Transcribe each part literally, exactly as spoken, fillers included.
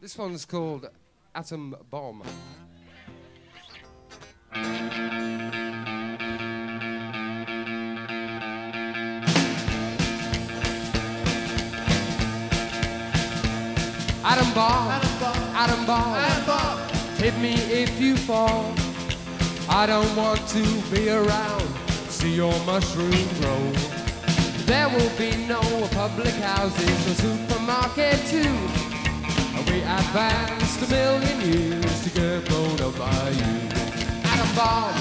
This one's called Atom Bomb. Atom bomb, atom bomb, atom bomb, atom bomb. Hit me if you fall. I don't want to be around. See your mushroom grow. There will be no public houses or supermarket too. And we advanced a million years to get blown up by you. Atom bomb,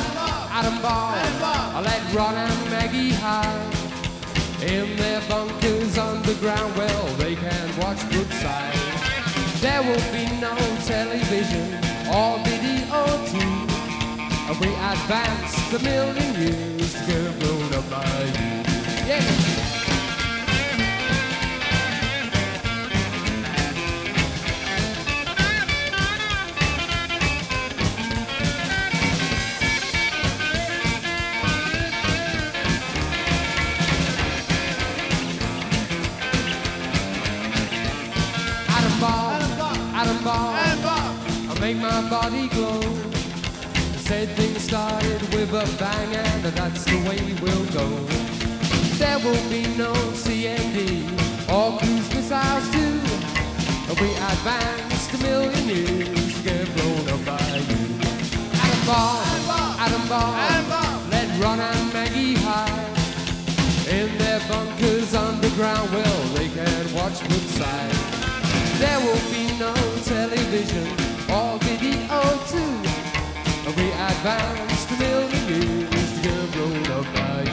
atom bomb, atom bomb. I let Ron and Maggie hide in their bunkers underground. Well, they can watch Brookside. There will be no television or video too. And we advanced a million years to get blown up by you. Yeah. Atom bomb, atom bomb, I make my body glow. Said things started with a bang, and that's the way we'll go. There will be no C N D or cruise missiles too. And we advanced a million years to get blown up by you. Atom bomb, atom bomb, atom bomb. Let Ron and Maggie hide in their bunkers underground. Well, they can watch Brookside. There will be no television or video too. We advanced a million years to get blown up by you.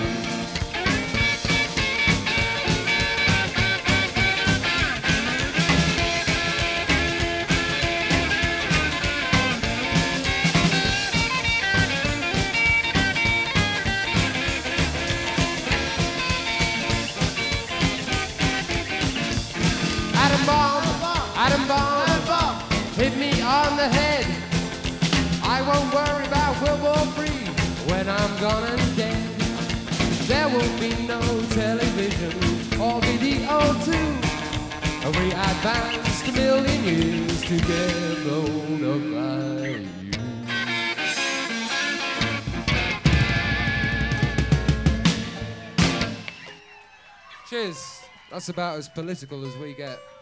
Atom bomb, atom bomb. Hit me on the head. I won't worry about World War Three when I'm gone and dead. There will be no television or video too. And we advanced a million years to get blown up by you. Cheers. That's about as political as we get.